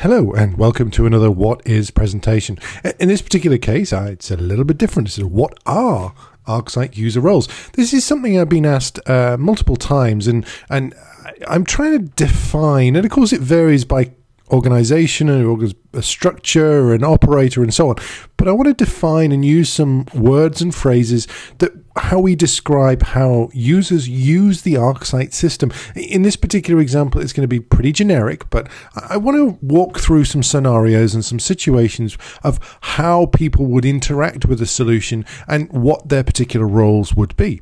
Hello and welcome to another What Is presentation. In this particular case, it's a little bit different. It's what are ArcSight user roles? This is something I've been asked multiple times, and I'm trying to define, and of course it varies by organization and structure and operator and so on, but I want to define and use some words and phrases that how we describe how users use the ArcSight system. In this particular example, it's going to be pretty generic, but I want to walk through some scenarios and some situations of how people would interact with the solution and what their particular roles would be.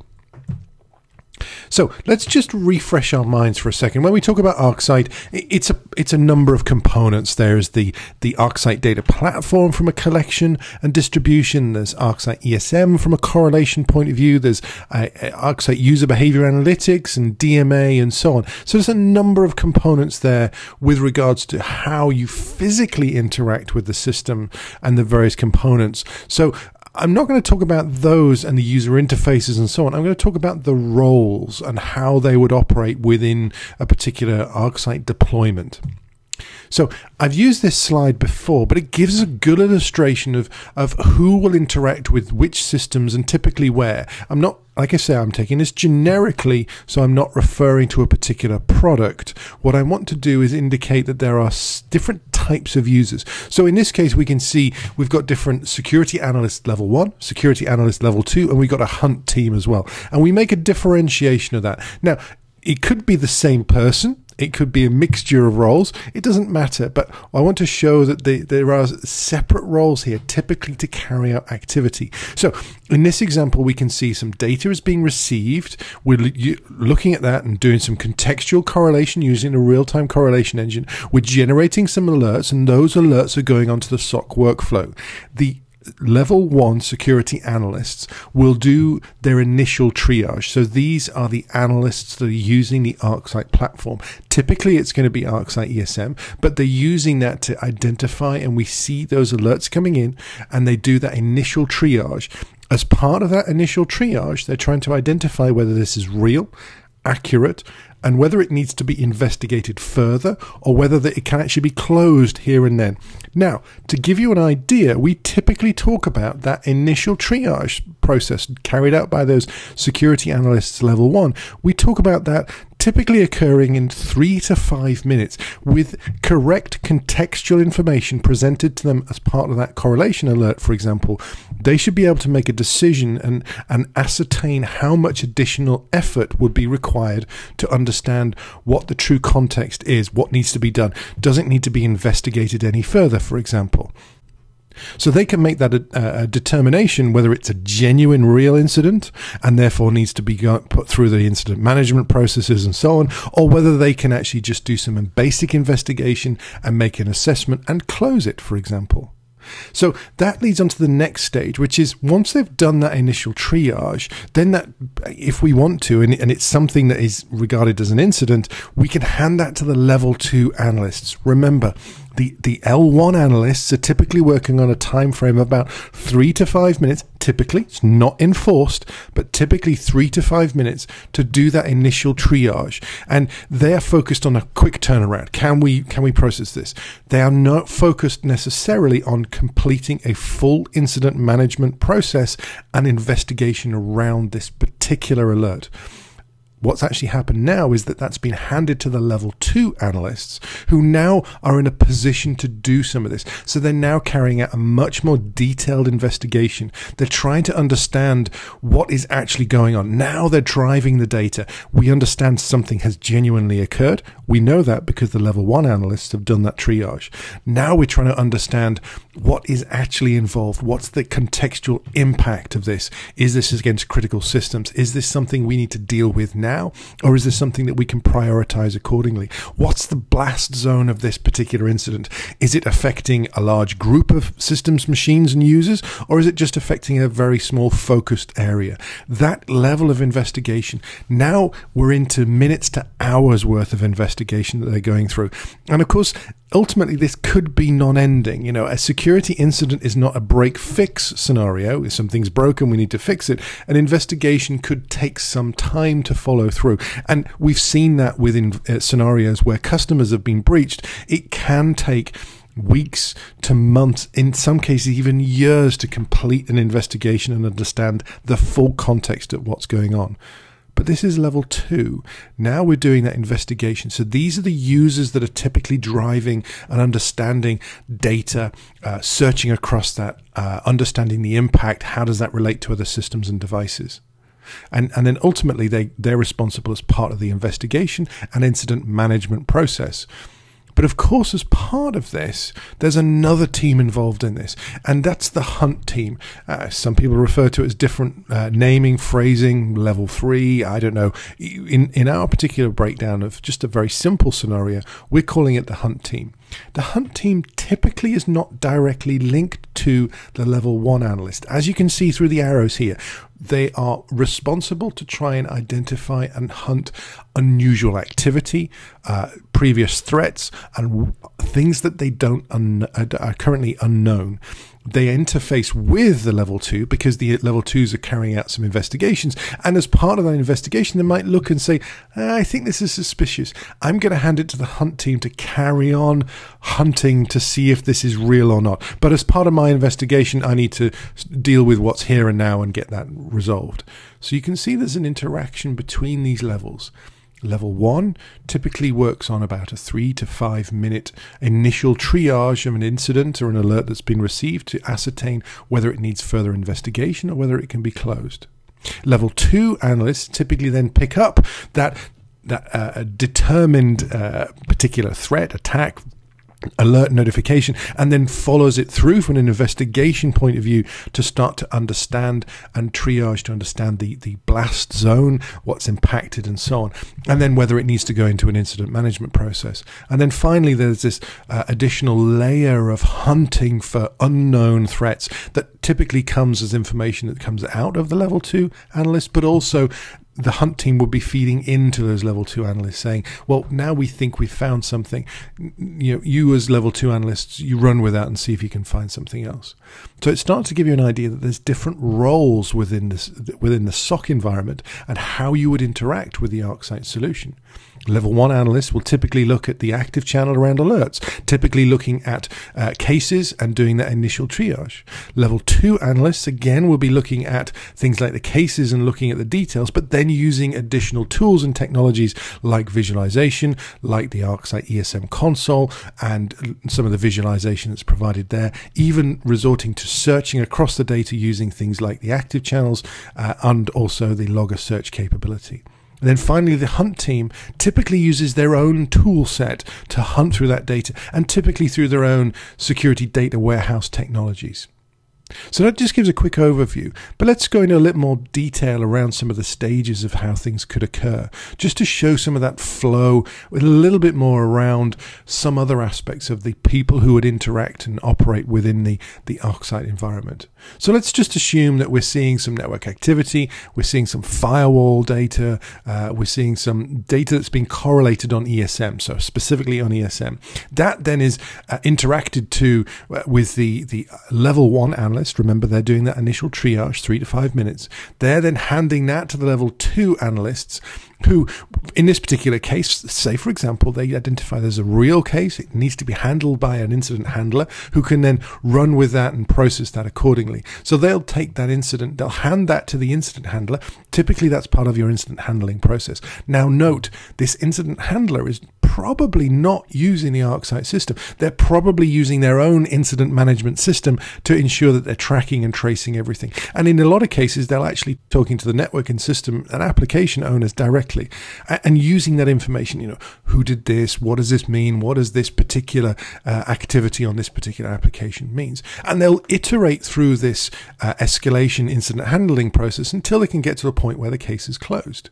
So let's just refresh our minds for a second. When we talk about ArcSight, it's a number of components. There's the ArcSight data platform from a collection and distribution. There's ArcSight ESM from a correlation point of view. There's ArcSight user behavior analytics and DMA and so on. So there's a number of components there with regards to how you physically interact with the system and the various components. So I'm not going to talk about those and the user interfaces and so on. I'm going to talk about the roles and how they would operate within a particular ArcSight deployment. So I've used this slide before, but it gives a good illustration of who will interact with which systems and typically where. I'm not, like I say, I'm taking this generically, so I'm not referring to a particular product. What I want to do is indicate that there are different types of users. So in this case, we can see we've got different security analyst level 1, security analyst level 2, and we've got a hunt team as well. And we make a differentiation of that. Now, it could be the same person. It could be a mixture of roles. It doesn't matter, but I want to show that there are separate roles here, typically to carry out activity. So in this example, we can see some data is being received. We're looking at that and doing some contextual correlation using a real-time correlation engine. We're generating some alerts, and those alerts are going onto the SOC workflow. The level 1 security analysts will do their initial triage. So these are the analysts that are using the ArcSight platform. Typically, it's going to be ArcSight ESM, but they're using that to identify, and we see those alerts coming in, and they do that initial triage. As part of that initial triage, they're trying to identify whether this is real, accurate, and whether it needs to be investigated further or whether that it can actually be closed here and then. Now, to give you an idea, we typically talk about that initial triage process carried out by those security analysts level 1. We talk about that typically occurring in 3 to 5 minutes with correct contextual information presented to them as part of that correlation alert, for example. They should be able to make a decision and ascertain how much additional effort would be required to understand what the true context is, what needs to be done. Does it need to be investigated any further, for example? So they can make that a determination whether it's a genuine real incident and therefore needs to be put through the incident management processes and so on, or whether they can actually just do some basic investigation and make an assessment and close it, for example. So that leads on to the next stage, which is once they've done that initial triage, then that, if we want to, and it's something that is regarded as an incident, we can hand that to the level 2 analysts. Remember, the L1 analysts are typically working on a time frame of about 3 to 5 minutes. Typically, it's not enforced, but typically 3 to 5 minutes to do that initial triage. And they're focused on a quick turnaround. Can we process this? They are not focused necessarily on completing a full incident management process and investigation around this particular alert. What's actually happened now is that that's been handed to the level 2 analysts who now are in a position to do some of this. So they're now carrying out a much more detailed investigation. They're trying to understand what is actually going on. Now they're driving the data. We understand something has genuinely occurred. We know that because the level 1 analysts have done that triage. Now we're trying to understand what is actually involved. What's the contextual impact of this? Is this against critical systems? Is this something we need to deal with now? Or is this something that we can prioritize accordingly? What's the blast zone of this particular incident? Is it affecting a large group of systems, machines, and users, or is it just affecting a very small focused area? That level of investigation, now we're into minutes to hours worth of investigation that they're going through. And of course, ultimately, this could be non-ending. You know, a security incident is not a break-fix scenario. If something's broken, we need to fix it. An investigation could take some time to follow follow through. And we've seen that within scenarios where customers have been breached. It can take weeks to months, in some cases even years, to complete an investigation and understand the full context of what's going on. But this is level two. Now we're doing that investigation. So these are the users that are typically driving and understanding data, searching across that, understanding the impact, how does that relate to other systems and devices. And then ultimately they're responsible as part of the investigation and incident management process. But of course, as part of this, there's another team involved in this, and that's the hunt team. Some people refer to it as different naming, phrasing, level three, I don't know. In our particular breakdown of just a very simple scenario, we're calling it the hunt team. The hunt team typically is not directly linked to the level one analyst. As you can see through the arrows here, they are responsible to try and identify and hunt unusual activity, previous threats, and things that they are currently unknown. They interface with the level two because the level twos are carrying out some investigations. And as part of that investigation, they might look and say, I think this is suspicious. I'm going to hand it to the hunt team to carry on hunting to see if this is real or not. But as part of my investigation, I need to deal with what's here and now and get that resolved. So you can see there's an interaction between these levels. Level one typically works on about a 3 to 5 minute initial triage of an incident or an alert that's been received to ascertain whether it needs further investigation or whether it can be closed. Level two analysts typically then pick up that determined particular threat, attack, alert, notification, and then follows it through from an investigation point of view to start to understand and triage to understand the blast zone, what's impacted and so on, and then whether it needs to go into an incident management process. And then finally there's this additional layer of hunting for unknown threats that typically comes as information that comes out of the level two analyst, but also the hunt team would be feeding into those level two analysts saying, well, now we think we've found something. You know, you as level two analysts, you run with that and see if you can find something else. So it starts to give you an idea that there's different roles within this, within the SOC environment and how you would interact with the ArcSight solution. Level one analysts will typically look at the active channel around alerts, typically looking at cases and doing that initial triage. Level two analysts, again, will be looking at things like the cases and looking at the details, but then using additional tools and technologies like visualization, like the ArcSight ESM console and some of the visualization that's provided there, even resorting to searching across the data using things like the active channels and also the logger search capability. And then finally, the hunt team typically uses their own tool set to hunt through that data and typically through their own security data warehouse technologies. So that just gives a quick overview, but let's go into a little more detail around some of the stages of how things could occur, just to show some of that flow with a little bit more around some other aspects of the people who would interact and operate within the ArcSight environment. So let's just assume that we're seeing some network activity, we're seeing some firewall data, we're seeing some data that's been correlated on ESM, so specifically on ESM. That then is interacted to with the level one analyst. Remember, they're doing that initial triage, 3 to 5 minutes. They're then handing that to the level two analysts who, in this particular case, say, for example, they identify there's a real case. It needs to be handled by an incident handler who can then run with that and process that accordingly. So they'll take that incident, they'll hand that to the incident handler. Typically, that's part of your incident handling process. Now, note, this incident handler is probably not using the ArcSight system. They're probably using their own incident management system to ensure that they're tracking and tracing everything. And in a lot of cases, they're actually talking to the network and system and application owners directly and using that information. You know, who did this? What does this mean? What does this particular activity on this particular application means? And they'll iterate through this escalation incident handling process until they can get to a point where the case is closed.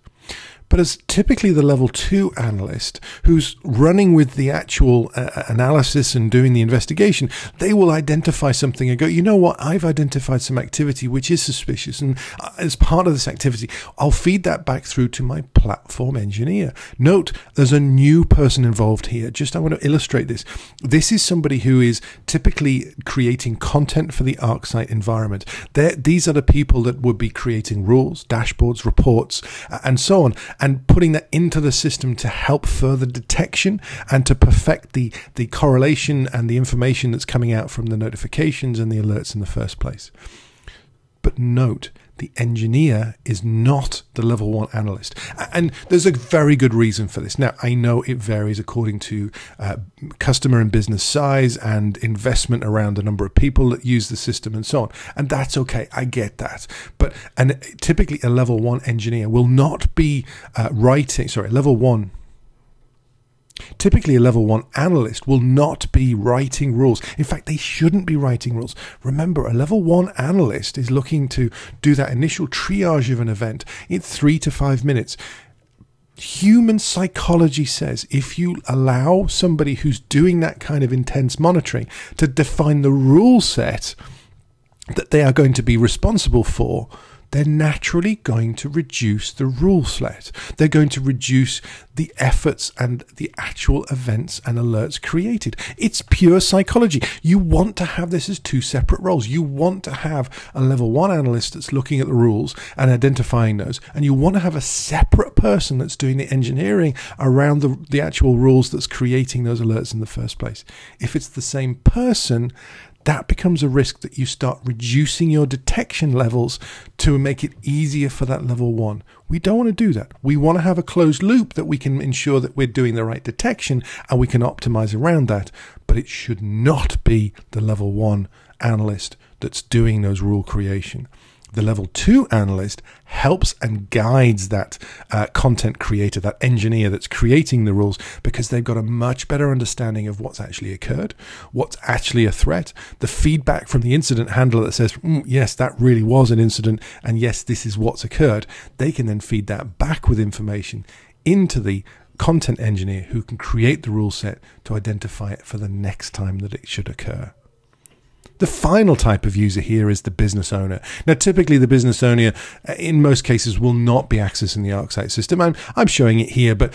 But as typically the level two analyst who's running with the actual analysis and doing the investigation, they will identify something and go, you know what, I've identified some activity which is suspicious. And as part of this activity, I'll feed that back through to my platform engineer. Note, there's a new person involved here. Just I want to illustrate this. This is somebody who is typically creating content for the ArcSight environment. These are the people that would be creating rules, dashboards, reports, and so on. and putting that into the system to help further detection and to perfect the correlation and the information that's coming out from the notifications and the alerts in the first place. But note, the engineer is not the level one analyst. And there's a very good reason for this. Now, I know it varies according to customer and business size and investment around the number of people that use the system and so on. And that's okay. I get that. But typically a level one engineer will not be Typically, a level one analyst will not be writing rules. In fact, they shouldn't be writing rules. Remember, a level one analyst is looking to do that initial triage of an event in 3 to 5 minutes. Human psychology says if you allow somebody who's doing that kind of intense monitoring to define the rule set that they are going to be responsible for, they're naturally going to reduce the rule set. They're going to reduce the efforts and the actual events and alerts created. It's pure psychology. You want to have this as two separate roles. You want to have a level one analyst that's looking at the rules and identifying those. And you want to have a separate person that's doing the engineering around the actual rules that's creating those alerts in the first place. If it's the same person, that becomes a risk that you start reducing your detection levels to make it easier for that level one. We don't want to do that. We want to have a closed loop that we can ensure that we're doing the right detection and we can optimize around that, but it should not be the level one analyst that's doing those rule creation. The level two analyst helps and guides that content creator, that engineer that's creating the rules, because they've got a much better understanding of what's actually occurred, what's actually a threat, the feedback from the incident handler that says, yes, that really was an incident, and yes, this is what's occurred. They can then feed that back with information into the content engineer who can create the rule set to identify it for the next time that it should occur. The final type of user here is the business owner. Now, typically the business owner in most cases will not be accessing the ArcSight system. I'm showing it here, but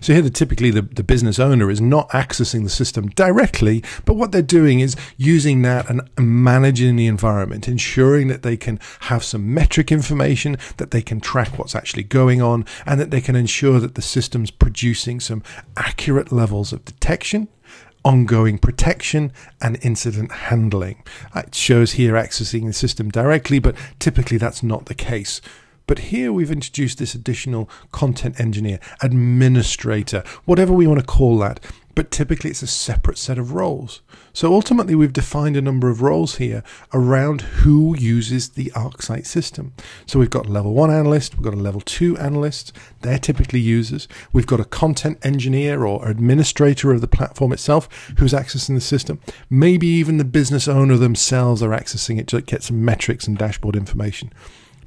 so here typically the business owner is not accessing the system directly, but what they're doing is using that and managing the environment, ensuring that they can have some metric information, that they can track what's actually going on, and that they can ensure that the system's producing some accurate levels of detection, ongoing protection and incident handling. It shows here accessing the system directly, but typically that's not the case. But here we've introduced this additional content engineer, administrator, whatever we want to call that. But typically it's a separate set of roles. So ultimately we've defined a number of roles here around who uses the ArcSight system. So we've got level one analyst, we've got a level two analyst, they're typically users. We've got a content engineer or administrator of the platform itself who's accessing the system. Maybe even the business owner themselves are accessing it to get some metrics and dashboard information.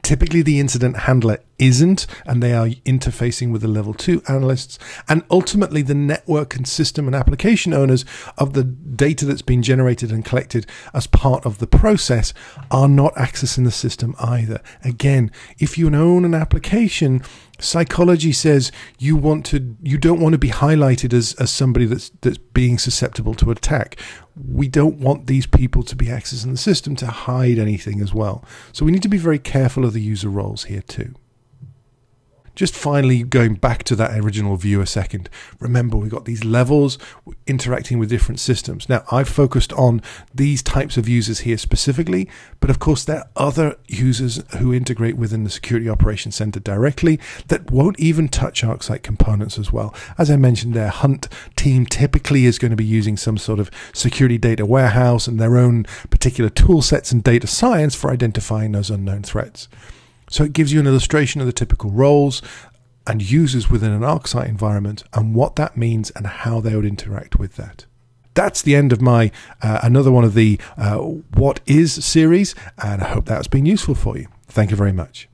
Typically the incident handler isn't, and they are interfacing with the level two analysts, and ultimately the network and system and application owners of the data that's been generated and collected as part of the process are not accessing the system either. Again, if you own an application, psychology says you don't want to be highlighted as somebody that's being susceptible to attack. We don't want these people to be accessing the system to hide anything as well. So we need to be very careful of the user roles here too. Just finally going back to that original view a second. Remember, we've got these levels interacting with different systems. Now, I've focused on these types of users here specifically, but of course there are other users who integrate within the Security Operations Center directly that won't even touch ArcSight components as well. As I mentioned, their hunt team typically is going to be using some sort of security data warehouse and their own particular tool sets and data science for identifying those unknown threats. So it gives you an illustration of the typical roles and users within an ArcSight environment and what that means and how they would interact with that. That's the end of my another one of the What Is series, and I hope that's been useful for you. Thank you very much.